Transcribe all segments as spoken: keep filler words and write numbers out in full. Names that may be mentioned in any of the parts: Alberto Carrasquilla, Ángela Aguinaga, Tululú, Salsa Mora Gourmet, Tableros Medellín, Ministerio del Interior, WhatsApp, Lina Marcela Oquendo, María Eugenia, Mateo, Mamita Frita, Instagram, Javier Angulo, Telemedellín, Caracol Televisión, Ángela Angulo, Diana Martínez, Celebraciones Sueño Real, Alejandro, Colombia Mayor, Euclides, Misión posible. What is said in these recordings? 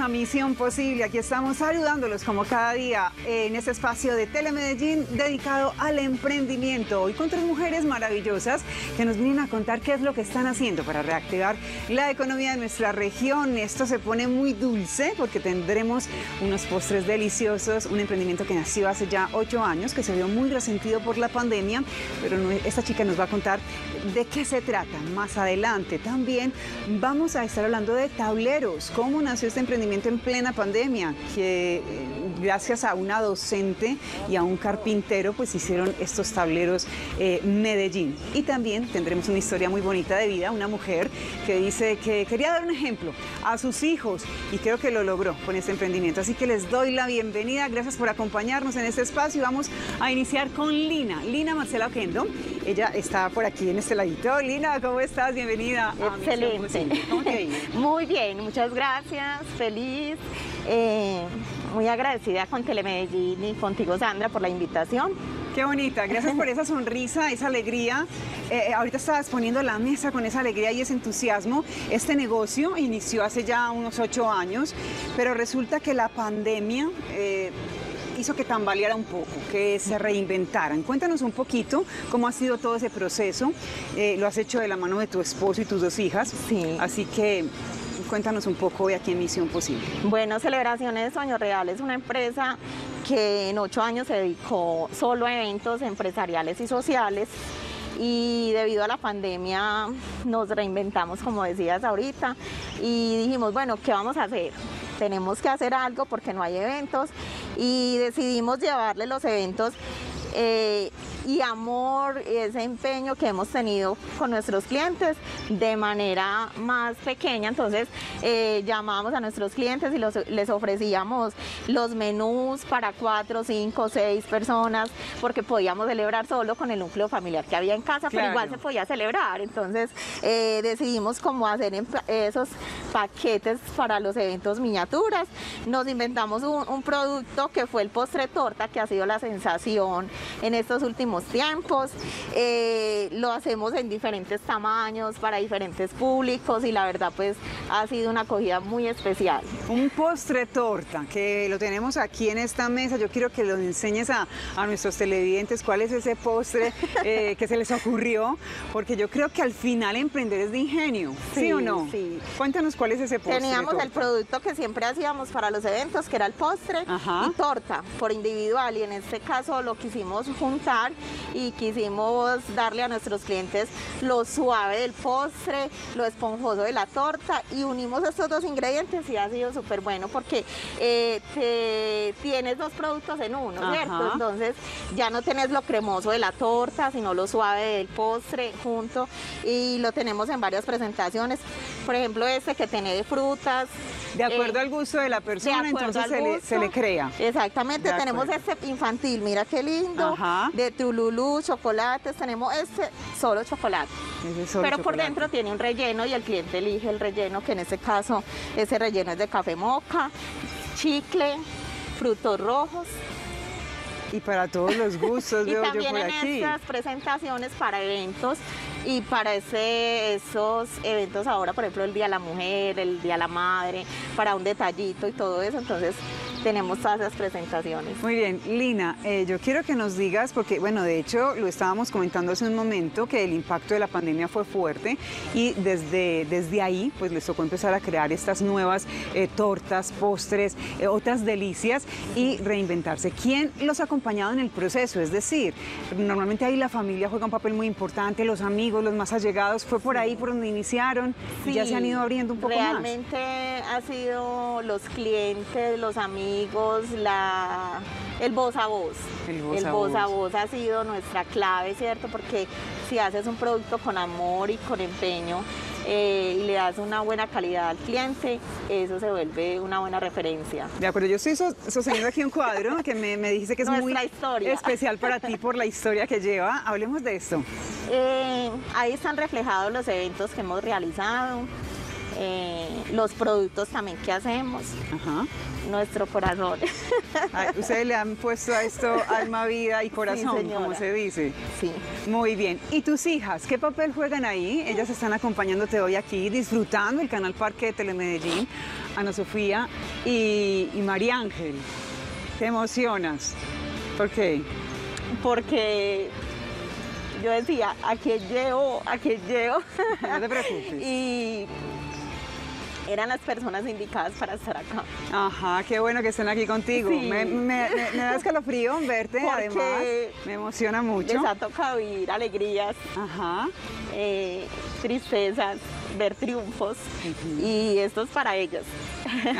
a Misión Posible. Aquí estamos saludándolos como cada día en este espacio de Telemedellín dedicado al emprendimiento. Hoy con tres mujeres maravillosas que nos vienen a contar qué es lo que están haciendo para reactivar la economía de nuestra región. Esto se pone muy dulce porque tendremos unos postres deliciosos, un emprendimiento que nació hace ya ocho años, que se vio muy resentido por la pandemia, pero esta chica nos va a contar de qué se trata más adelante. También vamos a estar hablando de tableros, cómo nació este emprendimiento en plena pandemia, que eh, gracias a una docente y a un carpintero pues hicieron estos tableros eh, Medellín. Y también tendremos una historia muy bonita de vida, una mujer que dice que quería dar un ejemplo a sus hijos y creo que lo logró con este emprendimiento. Así que les doy la bienvenida, gracias por acompañarnos en este espacio. Vamos a iniciar con Lina, Lina Marcela Oquendo. Ella está por aquí en este ladito. Lina, ¿cómo estás? Bienvenida. Excelente. ¿Cómo te ves? Muy bien, muchas gracias, feliz, eh, muy agradecida con Telemedellín y contigo, Sandra, por la invitación. Qué bonita, gracias por esa sonrisa, esa alegría. Eh, ahorita estabas poniendo la mesa con esa alegría y ese entusiasmo. Este negocio inició hace ya unos ocho años, pero resulta que la pandemia eh, hizo que tambaleara un poco, que se reinventaran. Cuéntanos un poquito cómo ha sido todo ese proceso. Eh, lo has hecho de la mano de tu esposo y tus dos hijas. Sí. Así que cuéntanos un poco de aquí en Misión Posible. Bueno, Celebraciones Sueño Real es una empresa que en ocho años se dedicó solo a eventos empresariales y sociales. Y debido a la pandemia nos reinventamos, como decías ahorita, y dijimos, bueno, ¿qué vamos a hacer? Tenemos que hacer algo porque no hay eventos, y decidimos llevarle los eventos eh, y amor y ese empeño que hemos tenido con nuestros clientes de manera más pequeña. Entonces eh, llamábamos a nuestros clientes y los, les ofrecíamos los menús para cuatro, cinco, seis personas, porque podíamos celebrar solo con el núcleo familiar que había en casa, claro, pero igual se podía celebrar. Entonces eh, decidimos cómo hacer esos paquetes para los eventos miniaturas. Nos inventamos un, un producto que fue el postre torta, que ha sido la sensación en estos últimos tiempos. Eh, lo hacemos en diferentes tamaños para diferentes públicos y la verdad pues ha sido una acogida muy especial. Un postre torta que lo tenemos aquí en esta mesa. Yo quiero que lo enseñes a, a nuestros televidentes cuál es ese postre eh, que se les ocurrió, porque yo creo que al final emprender es de ingenio, ¿sí, ¿sí o no? Sí. Cuéntanos cuál es ese postre. Teníamos torta, el producto que siempre hacíamos para los eventos, que era el postre, ajá, y torta por individual, y en este caso lo quisimos juntar y quisimos darle a nuestros clientes lo suave del postre, lo esponjoso de la torta, y unimos estos dos ingredientes y ha sido súper bueno porque eh, te, tienes dos productos en uno, ajá, ¿cierto? Entonces ya no tenés lo cremoso de la torta, sino lo suave del postre junto, y lo tenemos en varias presentaciones. Por ejemplo, este que tiene de frutas. De acuerdo eh, al gusto de la persona, de entonces se le, se le crea. Exactamente, tenemos este infantil, mira qué lindo, ajá, de Tululú, chocolates, tenemos este solo chocolate, ese solo pero chocolate. Por dentro tiene un relleno y el cliente elige el relleno, que en este caso ese relleno es de café moca, chicle, frutos rojos. Y para todos los gustos, veo yo por aquí. Y también en estas presentaciones para eventos y para ese, esos eventos ahora, por ejemplo, el Día de la Mujer, el Día de la Madre, para un detallito y todo eso, entonces tenemos todas esas presentaciones. Muy bien, Lina, eh, yo quiero que nos digas, porque bueno, de hecho lo estábamos comentando hace un momento, que el impacto de la pandemia fue fuerte y desde, desde ahí pues les tocó empezar a crear estas nuevas eh, tortas, postres, eh, otras delicias y reinventarse. ¿Quién los ha acompañado en el proceso? Es decir, normalmente ahí la familia juega un papel muy importante, los amigos, los más allegados, fue por ahí por donde iniciaron, sí, y ya se han ido abriendo un poco realmente más. Realmente ha sido los clientes, los amigos, La, el voz a voz, el voz, el a, voz, voz a voz ha sido nuestra clave, ¿cierto? Porque si haces un producto con amor y con empeño eh, y le das una buena calidad al cliente, eso se vuelve una buena referencia. De acuerdo, yo estoy sosteniendo aquí un cuadro que me, me dijiste que es muy historia. especial para ti por la historia que lleva. Hablemos de esto. Eh, ahí están reflejados los eventos que hemos realizado. eh, los productos también que hacemos, ajá, nuestro corazón. Ay, ustedes le han puesto a esto alma, vida y corazón, sí, como se dice. Sí. Muy bien. ¿Y tus hijas? ¿Qué papel juegan ahí? Ellas están acompañándote hoy aquí, disfrutando el Canal Parque de Telemedellín, Ana Sofía y, y María Ángel. ¿Te emocionas? ¿Por qué? Porque... yo decía, ¿a qué llevo? ¿A qué llevo? No te preocupes. Y eran las personas indicadas para estar acá. Ajá, qué bueno que estén aquí contigo. Sí. Me, me, me, me da escalofrío verte, porque además me emociona mucho. Les ha tocado vivir alegrías, ajá, eh, tristezas, ver triunfos, uh-huh, y esto es para ellos.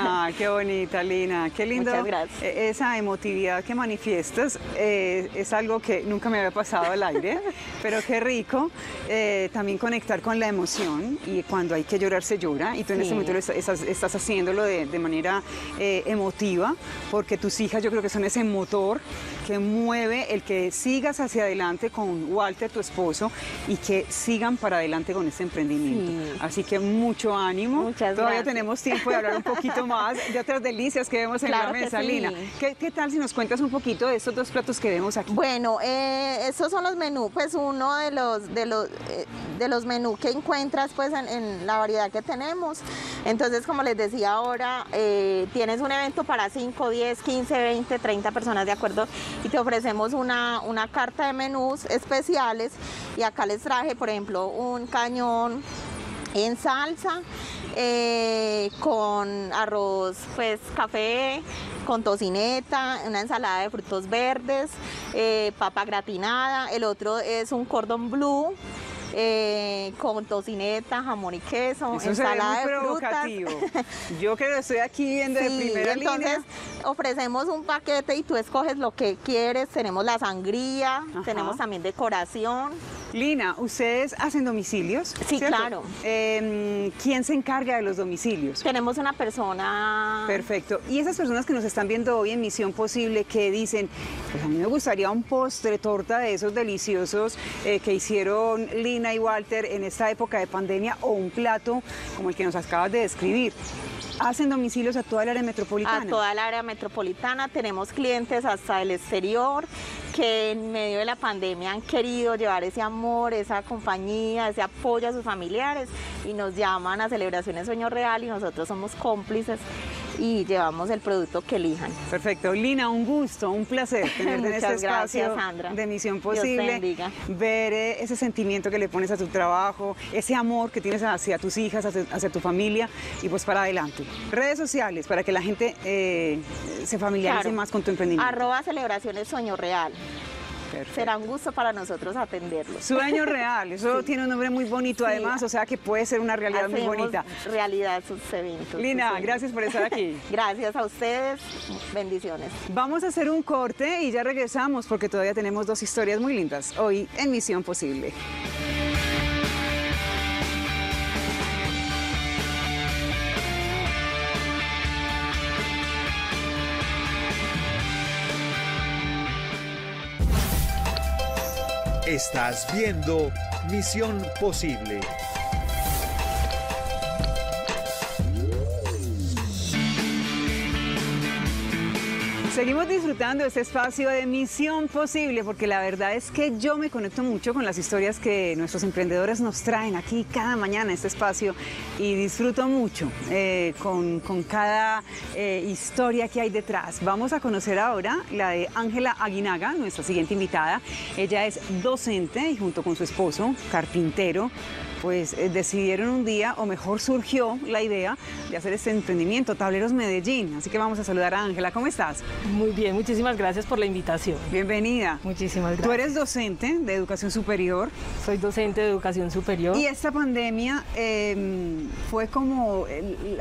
Ah, qué bonita, Lina, qué lindo. Muchas gracias. Esa emotividad que manifiestas eh, es algo que nunca me había pasado al aire, pero qué rico eh, también conectar con la emoción, y cuando hay que llorar se llora, y tú en sí, este momento lo estás, estás haciéndolo de, de manera eh, emotiva, porque tus hijas yo creo que son ese motor que mueve el que sigas hacia adelante con Walter, tu esposo, y que sigan para adelante con este emprendimiento. Sí. Así que mucho ánimo. Muchas Todavía gracias. Tenemos tiempo de hablar un poco poquito más de otras delicias que vemos en claro la mesa, sí. Lina, ¿Qué, ¿qué tal si nos cuentas un poquito de estos dos platos que vemos aquí? Bueno, eh, estos son los menús, pues uno de los, de los, eh, de los menús que encuentras pues en, en la variedad que tenemos. Entonces, como les decía ahora, eh, tienes un evento para cinco, diez, quince, veinte, treinta personas, de acuerdo, y te ofrecemos una, una carta de menús especiales, y acá les traje, por ejemplo, un cañón en salsa, eh, con arroz, pues café, con tocineta, una ensalada de frutos verdes, eh, papa gratinada. El otro es un cordón blue, Eh, con tocineta, jamón y queso, eso ensalada de frutas. Yo creo que estoy aquí viendo, sí, de primera entonces línea. Entonces ofrecemos un paquete y tú escoges lo que quieres. Tenemos la sangría, ajá, tenemos también decoración. Lina, ¿ustedes hacen domicilios? Sí, ¿cierto? Claro. Eh, ¿Quién se encarga de los domicilios? Tenemos una persona... Perfecto. Y esas personas que nos están viendo hoy en Misión Posible, que dicen, pues a mí me gustaría un postre, torta de esos deliciosos eh, que hicieron Lina y Walter en esta época de pandemia, o un plato como el que nos acabas de describir. ¿Hacen domicilios a toda el área metropolitana? A toda el área metropolitana. Tenemos clientes hasta el exterior que en medio de la pandemia han querido llevar ese amor, esa compañía, ese apoyo a sus familiares, y nos llaman a Celebraciones Sueño Real, y nosotros somos cómplices y llevamos el producto que elijan. Perfecto. Lina, un gusto, un placer tenerte en este espacio, gracias, Sandra, de Misión Posible. Ver ese sentimiento que le pones a tu trabajo, ese amor que tienes hacia tus hijas, hacia, hacia tu familia, y pues para adelante. Redes sociales para que la gente eh, se familiarice, claro, más con tu emprendimiento. Arroba Celebraciones Sueño Real. Perfecto. Será un gusto para nosotros atenderlos. Sueño Real, eso sí, tiene un nombre muy bonito, sí, además, o sea que puede ser una realidad muy bonita. Realidad sus eventos. Lina, sus gracias por estar aquí. Gracias a ustedes, bendiciones. Vamos a hacer un corte y ya regresamos, porque todavía tenemos dos historias muy lindas hoy en Misión Posible. Estás viendo Misión Posible. Seguimos disfrutando de este espacio de Misión Posible, porque la verdad es que yo me conecto mucho con las historias que nuestros emprendedores nos traen aquí cada mañana a este espacio, y disfruto mucho eh, con, con cada eh, historia que hay detrás. Vamos a conocer ahora la de Ángela Aguinaga, nuestra siguiente invitada. Ella es docente y junto con su esposo, carpintero, pues eh, decidieron un día, o mejor surgió la idea de hacer este emprendimiento, Tableros Medellín. Así que vamos a saludar a Ángela. ¿Cómo estás? Muy bien, muchísimas gracias por la invitación. Bienvenida. Muchísimas gracias. Tú eres docente de educación superior. Soy docente de educación superior. Y esta pandemia eh, fue como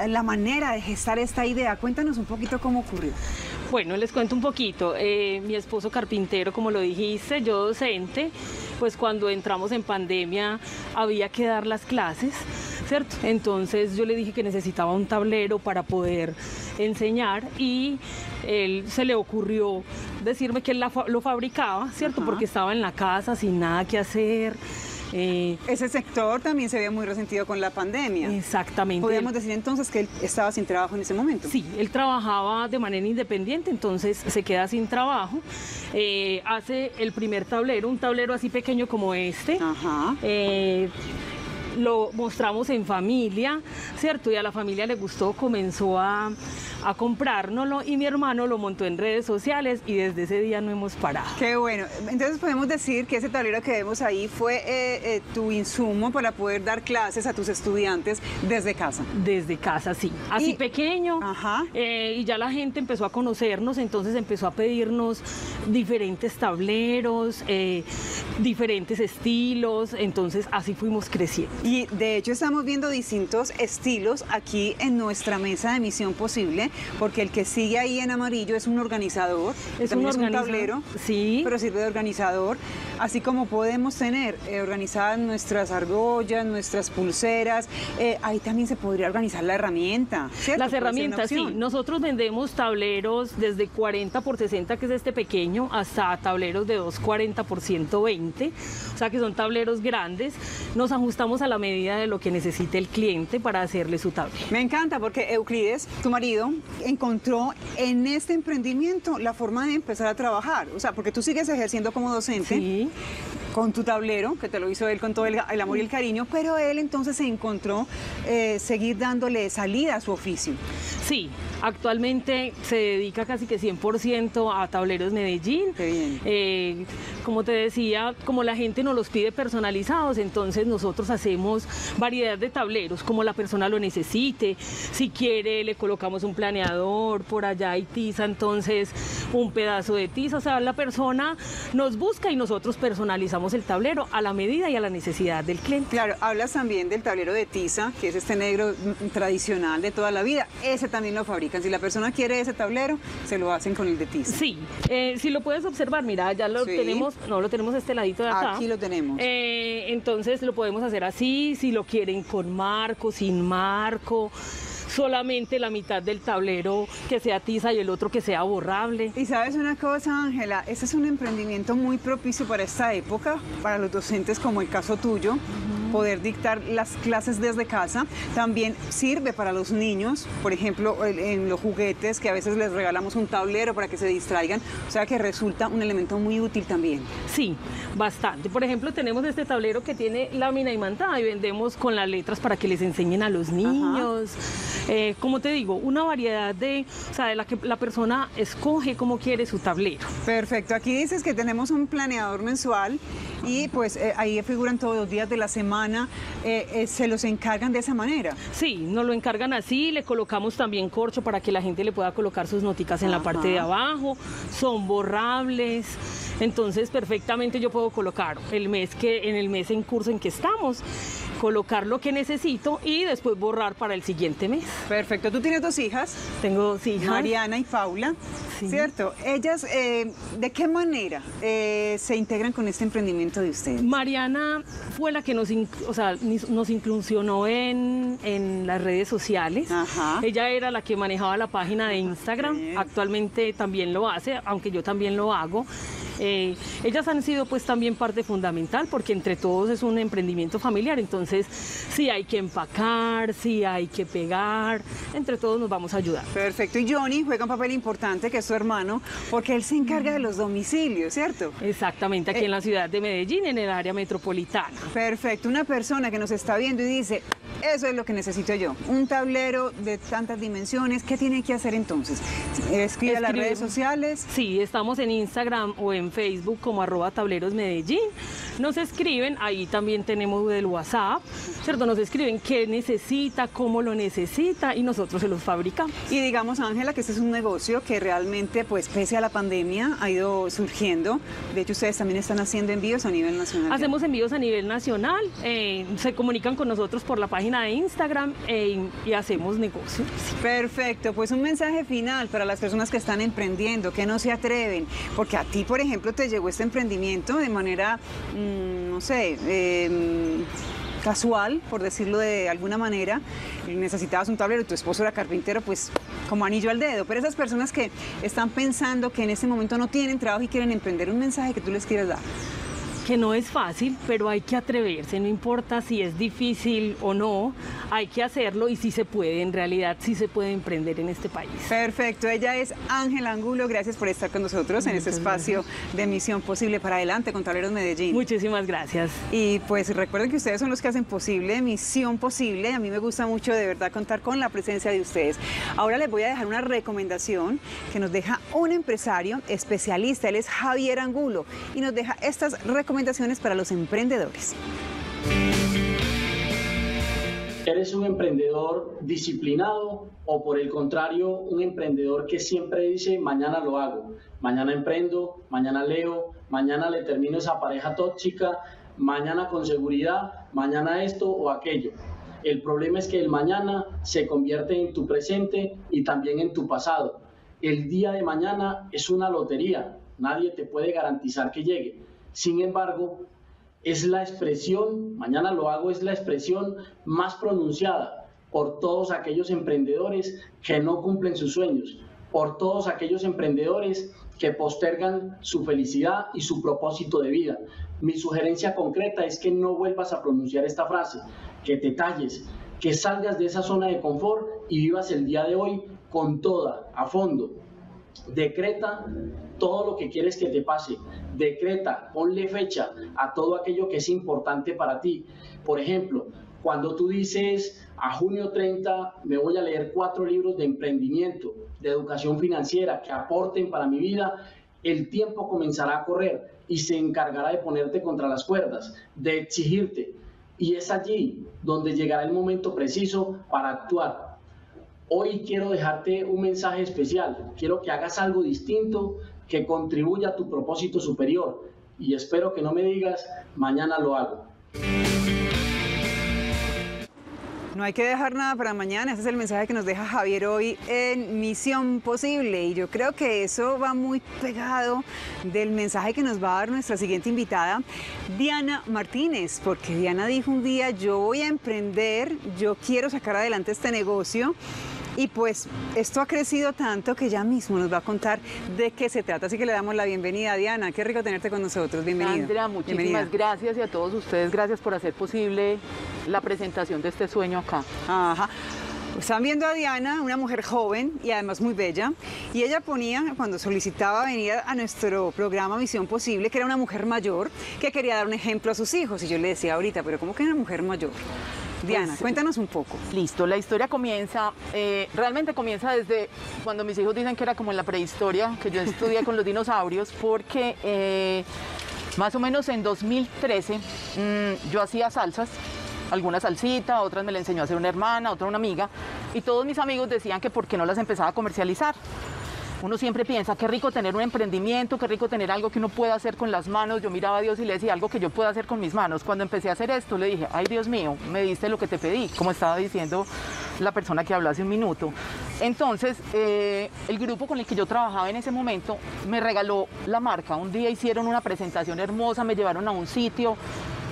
la manera de gestar esta idea. Cuéntanos un poquito cómo ocurrió. Bueno, les cuento un poquito. Eh, mi esposo carpintero, como lo dijiste, yo docente. Pues cuando entramos en pandemia había que dar las clases, ¿cierto? Entonces yo le dije que necesitaba un tablero para poder enseñar, y él se le ocurrió decirme que él la, lo fabricaba, ¿cierto? Ajá. Porque estaba en la casa sin nada que hacer, Eh, Ese sector también se ve muy resentido con la pandemia. Exactamente. ¿Podríamos decir entonces que él estaba sin trabajo en ese momento? Sí, él trabajaba de manera independiente, entonces se queda sin trabajo. Eh, hace el primer tablero, un tablero así pequeño como este. Ajá. Eh, lo mostramos en familia, ¿cierto? Y a la familia le gustó, comenzó a, a comprárnoslo y mi hermano lo montó en redes sociales y desde ese día no hemos parado. Qué bueno. Entonces podemos decir que ese tablero que vemos ahí fue eh, eh, tu insumo para poder dar clases a tus estudiantes desde casa. Desde casa, sí. Así y... pequeño. Ajá. Eh, y ya la gente empezó a conocernos, entonces empezó a pedirnos diferentes tableros, eh, diferentes estilos, entonces así fuimos creciendo. Y de hecho estamos viendo distintos estilos aquí en nuestra mesa de Misión Posible, porque el que sigue ahí en amarillo es un organizador, es un, organizador, es un tablero, sí, pero sirve de organizador, así como podemos tener eh, organizadas nuestras argollas, nuestras pulseras, eh, ahí también se podría organizar la herramienta, ¿cierto? Las herramientas, sí, nosotros vendemos tableros desde cuarenta por sesenta, que es este pequeño, hasta tableros de doscientos cuarenta por ciento veinte, o sea que son tableros grandes, nos ajustamos a la medida de lo que necesite el cliente para hacerle su tablero. Me encanta porque Euclides, tu marido, encontró en este emprendimiento la forma de empezar a trabajar, o sea, porque tú sigues ejerciendo como docente, sí, con tu tablero, que te lo hizo él con todo el, el amor y el cariño, pero él entonces se encontró eh, seguir dándole salida a su oficio. Sí, actualmente se dedica casi que cien por ciento a Tableros Medellín. Qué bien. Eh, como te decía, como la gente nos los pide personalizados, entonces nosotros hacemos variedad de tableros, como la persona lo necesite, si quiere le colocamos un planeador, por allá hay tiza, entonces un pedazo de tiza, o sea, la persona nos busca y nosotros personalizamos el tablero a la medida y a la necesidad del cliente. Claro, hablas también del tablero de tiza, que es este negro tradicional de toda la vida, ese también lo fabrican, si la persona quiere ese tablero, se lo hacen con el de tiza. Sí, eh, si lo puedes observar, mira, ya lo sí. tenemos, no, lo tenemos este ladito de acá. Aquí lo tenemos. Eh, entonces lo podemos hacer así, si lo quieren con marco, sin marco, solamente la mitad del tablero que sea tiza y el otro que sea borrable. Y sabes una cosa, Ángela, este es un emprendimiento muy propicio para esta época, para los docentes como el caso tuyo, uh-huh, poder dictar las clases desde casa. También sirve para los niños, por ejemplo, en los juguetes, que a veces les regalamos un tablero para que se distraigan, o sea que resulta un elemento muy útil también. Sí, bastante. Por ejemplo, tenemos este tablero que tiene lámina imantada y vendemos con las letras para que les enseñen a los niños. Ajá. Eh, como te digo, una variedad de, o sea, de la que la persona escoge como quiere su tablero. Perfecto, aquí dices que tenemos un planeador mensual y pues eh, ahí figuran todos los días de la semana, eh, eh, ¿se los encargan de esa manera? Sí, nos lo encargan así, le colocamos también corcho para que la gente le pueda colocar sus noticas en, ajá, la parte de abajo, son borrables, entonces perfectamente yo puedo colocar el mes que, en el mes en curso en que estamos, colocar lo que necesito y después borrar para el siguiente mes. Perfecto. ¿Tú tienes dos hijas? Tengo dos hijas. Mariana y Paula, sí, ¿cierto? Ellas, eh, ¿de qué manera eh, se integran con este emprendimiento de ustedes? Mariana fue la que nos, o sea, nos inclusionó en, en las redes sociales. Ajá. Ella era la que manejaba la página de Instagram. Bien. Actualmente también lo hace, aunque yo también lo hago. Eh, ellas han sido pues también parte fundamental porque entre todos es un emprendimiento familiar, entonces sí hay que empacar, sí hay que pegar, entre todos nos vamos a ayudar. Perfecto, y Johnny juega un papel importante, que es su hermano, porque él se encarga de los domicilios, ¿cierto? Exactamente, aquí eh, en la ciudad de Medellín, en el área metropolitana. Perfecto, una persona que nos está viendo y dice, eso es lo que necesito yo, un tablero de tantas dimensiones, ¿qué tiene que hacer entonces? Escribe a las redes sociales. Sí, estamos en Instagram o en Facebook como arroba Tableros Medellín, nos escriben, ahí también tenemos el WhatsApp, ¿cierto? Nos escriben qué necesita, cómo lo necesita y nosotros se los fabricamos. Y digamos, Ángela, que este es un negocio que realmente, pues pese a la pandemia, ha ido surgiendo. De hecho, ustedes también están haciendo envíos a nivel nacional. Hacemos envíos a nivel nacional, eh, se comunican con nosotros por la página de Instagram eh, y hacemos negocios. Perfecto, pues un mensaje final para las personas que están emprendiendo, que no se atreven, porque a ti, por ejemplo, ejemplo, te llegó este emprendimiento de manera, mmm, no sé, eh, casual, por decirlo de alguna manera, necesitabas un tablero y tu esposo era carpintero, pues como anillo al dedo, pero esas personas que están pensando que en este momento no tienen trabajo y quieren emprender, un mensaje que tú les quieres dar. que no es fácil, pero hay que atreverse, no importa si es difícil o no, hay que hacerlo y sí se puede, en realidad sí se puede emprender en este país. Perfecto, ella es Ángela Angulo, gracias por estar con nosotros en este espacio de Misión Posible. Para adelante con Tableros Medellín. Muchísimas gracias. Y pues recuerden que ustedes son los que hacen posible Misión Posible, a mí me gusta mucho de verdad contar con la presencia de ustedes. Ahora les voy a dejar una recomendación que nos deja un empresario especialista, él es Javier Angulo y nos deja estas recomendaciones para los emprendedores. ¿Eres un emprendedor disciplinado o por el contrario un emprendedor que siempre dice mañana lo hago, mañana emprendo, mañana leo, mañana le termino esa pareja tóxica, mañana con seguridad, mañana esto o aquello? El problema es que el mañana se convierte en tu presente y también en tu pasado. El día de mañana es una lotería, nadie te puede garantizar que llegue. Sin embargo, es la expresión, mañana lo hago, es la expresión más pronunciada por todos aquellos emprendedores que no cumplen sus sueños, por todos aquellos emprendedores que postergan su felicidad y su propósito de vida. Mi sugerencia concreta es que no vuelvas a pronunciar esta frase, que te talles, que salgas de esa zona de confort y vivas el día de hoy con toda, a fondo. Decreta todo lo que quieres que te pase, decreta, ponle fecha a todo aquello que es importante para ti. Por ejemplo, cuando tú dices a junio treinta me voy a leer cuatro libros de emprendimiento, de educación financiera que aporten para mi vida, el tiempo comenzará a correr y se encargará de ponerte contra las cuerdas, de exigirte. Y es allí donde llegará el momento preciso para actuar. Hoy quiero dejarte un mensaje especial, quiero que hagas algo distinto que contribuya a tu propósito superior y espero que no me digas, mañana lo hago. No hay que dejar nada para mañana, ese es el mensaje que nos deja Javier hoy en Misión Posible y yo creo que eso va muy pegado del mensaje que nos va a dar nuestra siguiente invitada, Diana Martínez, porque Diana dijo un día, yo voy a emprender, yo quiero sacar adelante este negocio. Y pues esto ha crecido tanto que ya mismo nos va a contar de qué se trata, así que le damos la bienvenida a Diana, qué rico tenerte con nosotros, bienvenida. Sandra, muchísimas bienvenida. Gracias y a todos ustedes, gracias por hacer posible la presentación de este sueño acá. Ajá. Están viendo a Diana, una mujer joven y además muy bella, y ella ponía, cuando solicitaba venir a nuestro programa Misión Posible, que era una mujer mayor que quería dar un ejemplo a sus hijos, y yo le decía ahorita, pero ¿cómo que una mujer mayor? Diana, pues, cuéntanos un poco. Listo, la historia comienza, eh, realmente comienza desde cuando mis hijos dicen que era como en la prehistoria, que yo estudié con los dinosaurios, porque eh, más o menos en dos mil trece mmm, yo hacía salsas, algunas salsita, otras me la enseñó a hacer una hermana, otra una amiga, y todos mis amigos decían que por qué no las empezaba a comercializar. Uno siempre piensa, qué rico tener un emprendimiento, qué rico tener algo que uno pueda hacer con las manos. Yo miraba a Dios y le decía, algo que yo pueda hacer con mis manos. Cuando empecé a hacer esto, le dije, ay Dios mío, me diste lo que te pedí, como estaba diciendo la persona que habló hace un minuto. Entonces, eh, el grupo con el que yo trabajaba en ese momento me regaló la marca. Un día hicieron una presentación hermosa, me llevaron a un sitio.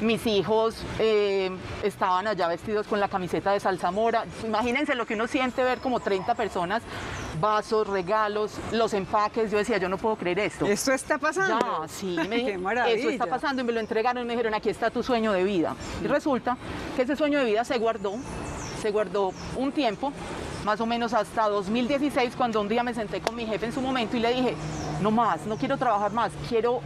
Mis hijos eh, estaban allá vestidos con la camiseta de Salsa Mora. Imagínense lo que uno siente ver como treinta personas, vasos, regalos, los empaques. Yo decía, yo no puedo creer esto. ¿Esto está pasando? Ya, sí, me dije, qué maravilla. Eso está pasando y me lo entregaron y me dijeron, aquí está tu sueño de vida. Y resulta que ese sueño de vida se guardó, se guardó un tiempo, más o menos hasta dos mil dieciséis, cuando un día me senté con mi jefe en su momento y le dije, no más, no quiero trabajar más, quiero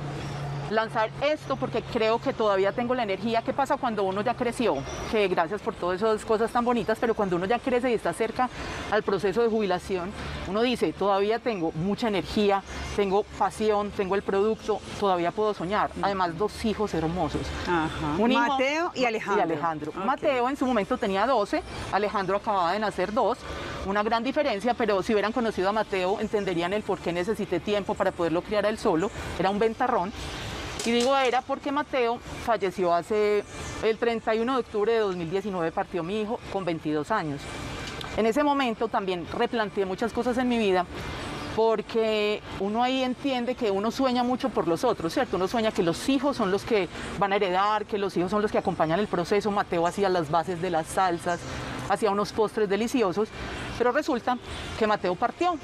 lanzar esto porque creo que todavía tengo la energía. ¿Qué pasa cuando uno ya creció? Que gracias por todas esas cosas tan bonitas, pero cuando uno ya crece y está cerca al proceso de jubilación, uno dice, todavía tengo mucha energía, tengo pasión, tengo el producto, todavía puedo soñar. Además, dos hijos hermosos. Ajá. Un hijo, Mateo y Alejandro. Y Alejandro. Okay. Mateo en su momento tenía doce, Alejandro acababa de nacer dos, una gran diferencia, pero si hubieran conocido a Mateo, entenderían el por qué necesité tiempo para poderlo criar a él solo. Era un ventarrón. Y digo era porque Mateo falleció hace el treinta y uno de octubre de dos mil diecinueve, partió mi hijo con veintidós años. En ese momento también replanteé muchas cosas en mi vida porque uno ahí entiende que uno sueña mucho por los otros, ¿cierto? Uno sueña que los hijos son los que van a heredar, que los hijos son los que acompañan el proceso. Mateo hacía las bases de las salsas, hacía unos postres deliciosos, pero resulta que Mateo partió.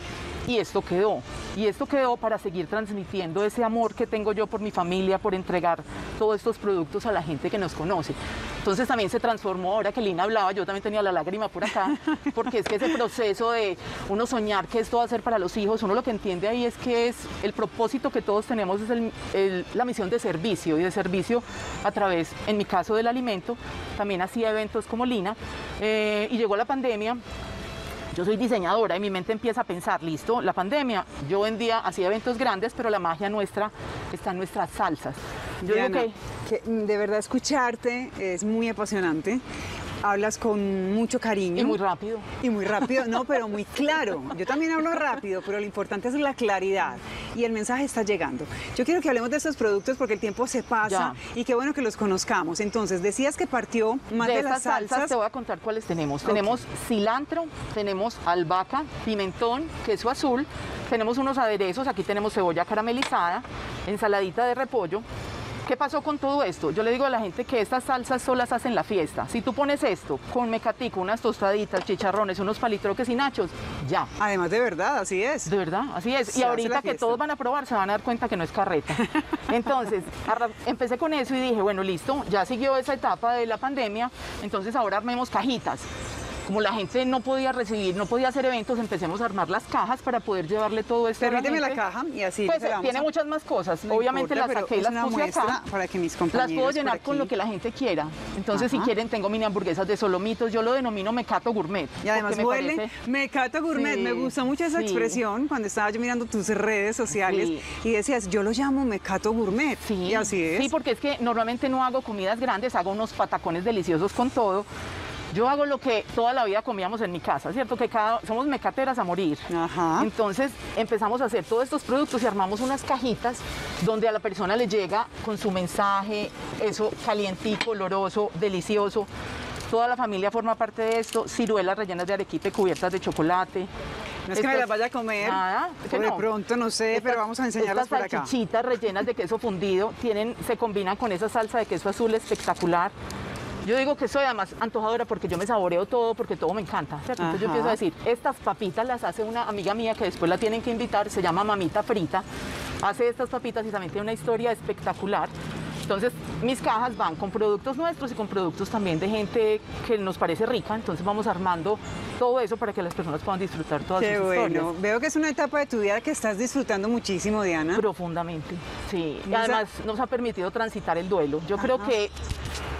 y esto quedó. Y esto quedó para seguir transmitiendo ese amor que tengo yo por mi familia, por entregar todos estos productos a la gente que nos conoce. Entonces también se transformó, ahora que Lina hablaba, yo también tenía la lágrima por acá, porque es que ese proceso de uno soñar que esto va a ser para los hijos, uno lo que entiende ahí es que es el propósito que todos tenemos, es el, el, la misión de servicio, y de servicio a través, en mi caso, del alimento. También hacía eventos como Lina, eh, y llegó la pandemia. Yo soy diseñadora y mi mente empieza a pensar, listo, la pandemia, yo vendía, hacía eventos grandes, pero la magia nuestra está en nuestras salsas. Yo Diana, digo que... que de verdad escucharte es muy apasionante. Hablas con mucho cariño. Y muy rápido. Y muy rápido, no, pero muy claro. Yo también hablo rápido, pero lo importante es la claridad. Y el mensaje está llegando. Yo quiero que hablemos de estos productos porque el tiempo se pasa ya. Y qué bueno que los conozcamos. Entonces, decías que partió más de, de las salsas. salsas. Te voy a contar cuáles tenemos. Okay. Tenemos cilantro, tenemos albahaca, pimentón, queso azul, tenemos unos aderezos, aquí tenemos cebolla caramelizada, ensaladita de repollo. ¿Qué pasó con todo esto? Yo le digo a la gente que estas salsas solas hacen la fiesta. Si tú pones esto con mecatico, unas tostaditas, chicharrones, unos palitroques y nachos, ya. Además, de verdad, así es. De verdad, así es. Se y ahorita que todos van a probar, se van a dar cuenta que no es carreta. Entonces, empecé con eso y dije, bueno, listo, ya siguió esa etapa de la pandemia, entonces ahora armemos cajitas. Como la gente no podía recibir, no podía hacer eventos, empecemos a armar las cajas para poder llevarle todo esto. Permíteme la caja y así. Pues la vamos tiene a... muchas más cosas. No Obviamente importa, las saqué y las puse acá. Para que mis compañeros las puedo llenar con lo que la gente quiera. Entonces, Ajá. si quieren, tengo mini hamburguesas de solomitos. Yo lo denomino mecato gourmet. Y además me huele parece... mecato gourmet. Sí, me gusta mucho esa sí. expresión cuando estaba yo mirando tus redes sociales sí. y decías, yo lo llamo mecato gourmet. Sí. Y así es. Sí, porque es que normalmente no hago comidas grandes, hago unos patacones deliciosos con todo. Yo hago lo que toda la vida comíamos en mi casa, ¿cierto? Que cada, somos mecateras a morir. Ajá. Entonces empezamos a hacer todos estos productos y armamos unas cajitas donde a la persona le llega con su mensaje, eso calientico, oloroso, delicioso. Toda la familia forma parte de esto, ciruelas rellenas de arequipe cubiertas de chocolate. No es que me las vaya a comer, nada, que no. De pronto no sé, esta, pero vamos a enseñarlas por acá. Estas salchichitas rellenas de queso fundido tienen, se combinan con esa salsa de queso azul espectacular. Yo digo que soy además antojadora porque yo me saboreo todo, porque todo me encanta. Entonces yo empiezo a decir, estas papitas las hace una amiga mía que después la tienen que invitar, se llama Mamita Frita, hace estas papitas y también tiene una historia espectacular. Entonces mis cajas van con productos nuestros y con productos también de gente que nos parece rica, entonces vamos armando todo eso para que las personas puedan disfrutar todas sus historias. Qué bueno, veo que es una etapa de tu vida que estás disfrutando muchísimo, Diana. Profundamente, sí. Y además nos ha permitido transitar el duelo. Yo creo que...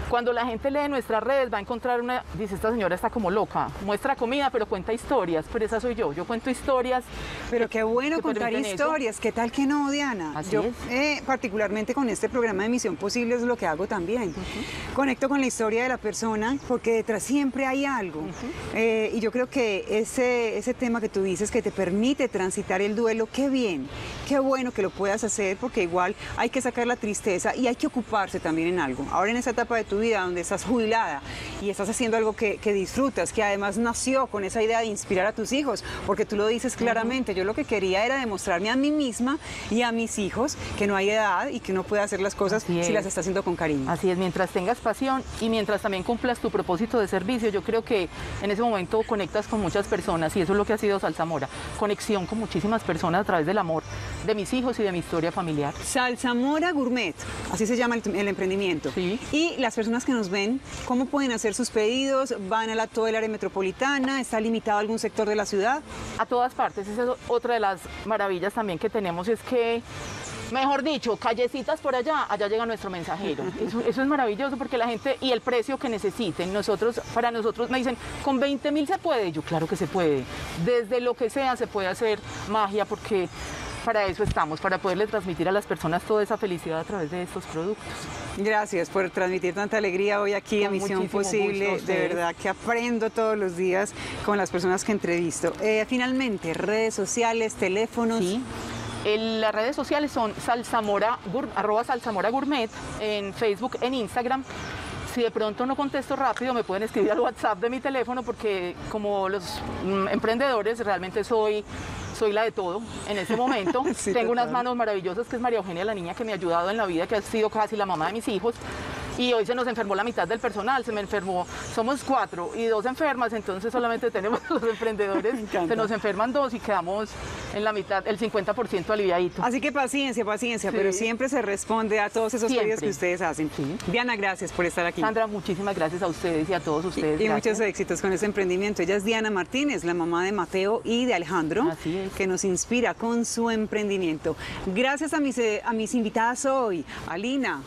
cuando la gente lee nuestras redes va a encontrar una... dice, esta señora está como loca, muestra comida, pero cuenta historias, pero esa soy yo, yo cuento historias. Pero qué bueno contar historias, eso. ¿Qué tal que no, Diana? Así yo, es. Eh, particularmente con este programa de Misión Posible es lo que hago también. Uh-huh. Conecto con la historia de la persona, porque detrás siempre hay algo. Uh-huh. eh, y yo creo que ese, ese tema que tú dices, que te permite transitar el duelo, qué bien, qué bueno que lo puedas hacer, porque igual hay que sacar la tristeza y hay que ocuparse también en algo. Ahora en esa etapa de tu vida, donde estás jubilada y estás haciendo algo que, que disfrutas, que además nació con esa idea de inspirar a tus hijos, porque tú lo dices claramente, yo lo que quería era demostrarme a mí misma y a mis hijos que no hay edad y que uno puede hacer las cosas si las está haciendo con cariño. Así es, mientras tengas pasión y mientras también cumplas tu propósito de servicio, yo creo que en ese momento conectas con muchas personas y eso es lo que ha sido Salsa Mora, conexión con muchísimas personas a través del amor de mis hijos y de mi historia familiar. Salsa Mora Gourmet, así se llama el, el emprendimiento. Sí. Y las personas personas que nos ven, ¿cómo pueden hacer sus pedidos? ¿Van a la, todo el área metropolitana? ¿Está limitado a algún sector de la ciudad? A todas partes, esa es otra de las maravillas también que tenemos, es que, mejor dicho, callecitas por allá, allá llega nuestro mensajero. Eso, eso es maravilloso porque la gente, y el precio que necesiten, nosotros, para nosotros me dicen, ¿con veinte mil se puede? Yo, claro que se puede, desde lo que sea se puede hacer magia porque para eso estamos, para poderle transmitir a las personas toda esa felicidad a través de estos productos. Gracias por transmitir tanta alegría hoy aquí en Misión Posible. De verdad que aprendo todos los días con las personas que entrevisto. Eh, finalmente, redes sociales, teléfonos. Sí. El, las redes sociales son Salsa Mora, arroba Salsa Mora Gourmet, en Facebook, en Instagram. Si de pronto no contesto rápido, me pueden escribir al WhatsApp de mi teléfono porque como los mm, emprendedores realmente soy, soy la de todo en este momento. Sí, tengo total. Unas manos maravillosas que es María Eugenia, la niña que me ha ayudado en la vida, que ha sido casi la mamá de mis hijos. y hoy se nos enfermó la mitad del personal, se me enfermó, somos cuatro y dos enfermas, entonces solamente tenemos los emprendedores, se nos enferman dos y quedamos en la mitad, el cincuenta por ciento aliviadito. Así que paciencia, paciencia, sí. Pero siempre se responde a todos esos pedidos que ustedes hacen. Sí. Diana, gracias por estar aquí. Sandra, muchísimas gracias a ustedes y a todos ustedes. Y, y muchos éxitos con este emprendimiento. Ella es Diana Martínez, la mamá de Mateo y de Alejandro, es. que nos inspira con su emprendimiento. Gracias a mis, a mis invitadas hoy, a Lina,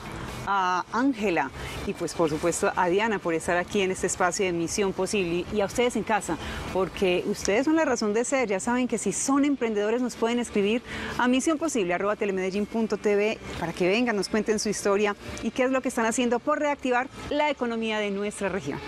a Ángela y pues por supuesto a Diana por estar aquí en este espacio de Misión Posible y a ustedes en casa, porque ustedes son la razón de ser. Ya saben que si son emprendedores nos pueden escribir a misión posible arroba telemedellín punto tv para que vengan, nos cuenten su historia y qué es lo que están haciendo por reactivar la economía de nuestra región.